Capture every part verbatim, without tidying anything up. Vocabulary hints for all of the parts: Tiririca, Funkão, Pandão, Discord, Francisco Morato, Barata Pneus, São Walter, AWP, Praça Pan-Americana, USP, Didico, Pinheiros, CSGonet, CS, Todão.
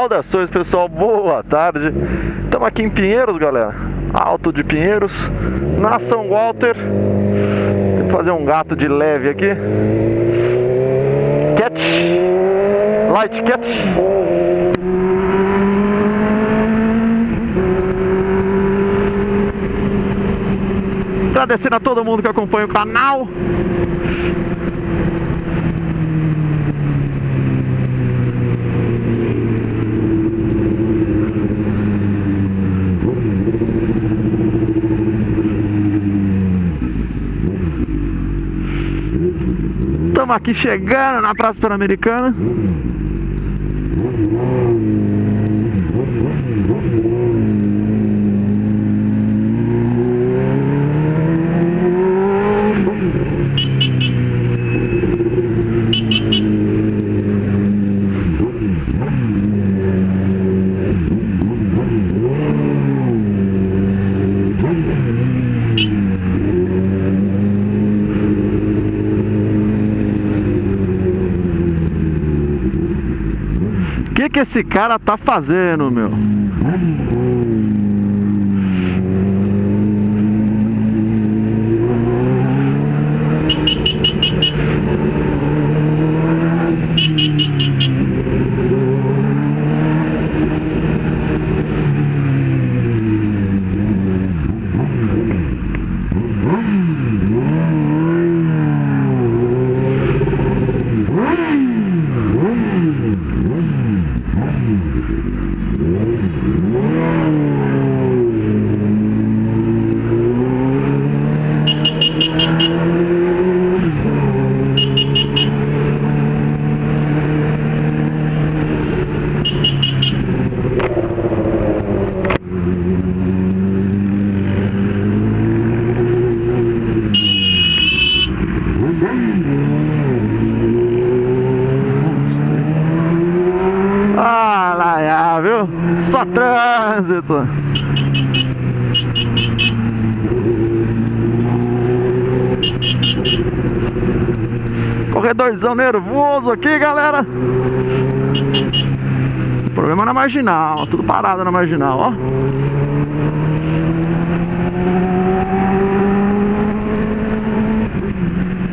Saudações, pessoal, boa tarde. Estamos aqui em Pinheiros, galera, alto de Pinheiros, na São Walter. Tem que fazer um gato de leve aqui. Catch, light catch. Agradecendo a todo mundo que acompanha o canal. Estamos aqui chegando na Praça Pan-Americana. O que que esse cara tá fazendo, meu? Só trânsito. Corredorzão nervoso aqui, galera. O problema na marginal, tudo parado na marginal, ó.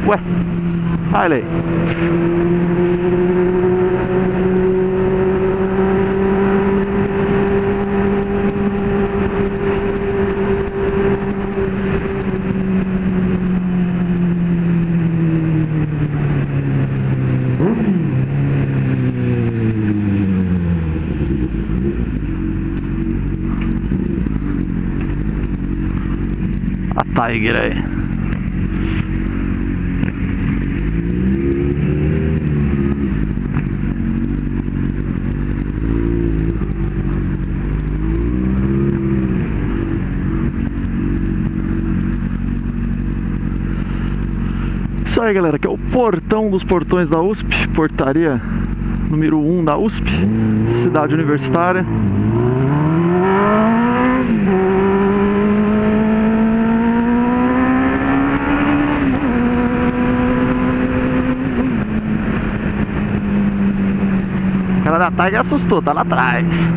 Ué, olha aí. Tiger aí. Isso aí, galera, que é o portão dos portões da U S P, portaria número um da U S P, cidade universitária. O cara da Tiger assustou, tá lá atrás.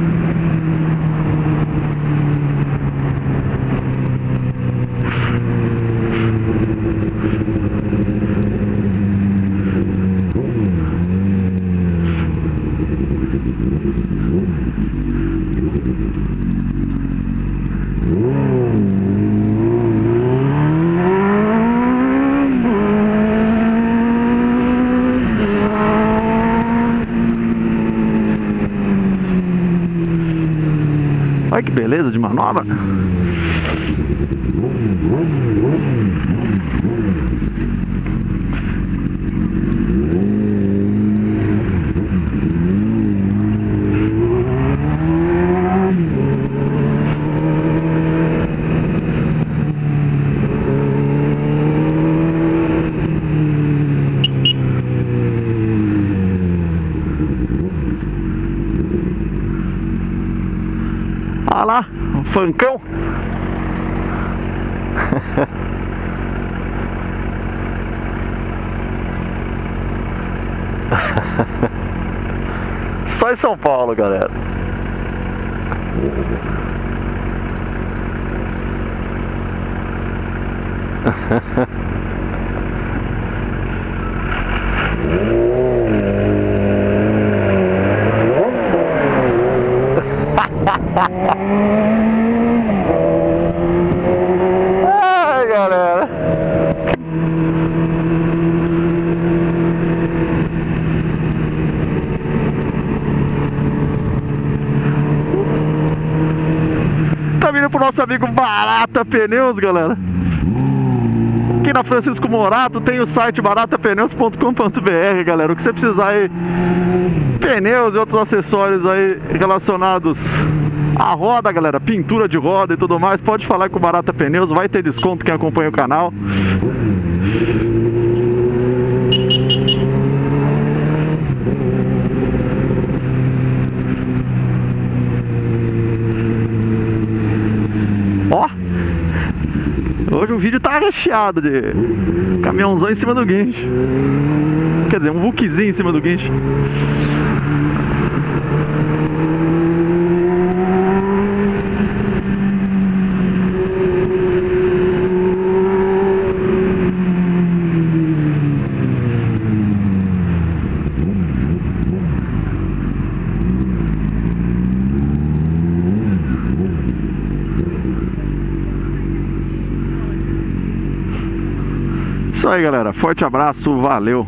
Olha que beleza de manobra. Olha lá, um Funkão. Só só em São Paulo, galera. Ai, galera. Tá vindo pro nosso amigo Barata Pneus, galera. Aqui na Francisco Morato tem o site barata pneus ponto com ponto br, galera. O que você precisar aí, pneus e outros acessórios aí relacionados à roda, galera, pintura de roda e tudo mais, pode falar com o Barata Pneus, vai ter desconto quem acompanha o canal. Hoje o vídeo tá recheado de caminhãozão em cima do guincho. Quer dizer, um vuquezinho em cima do guincho. Isso aí, galera, forte abraço, valeu!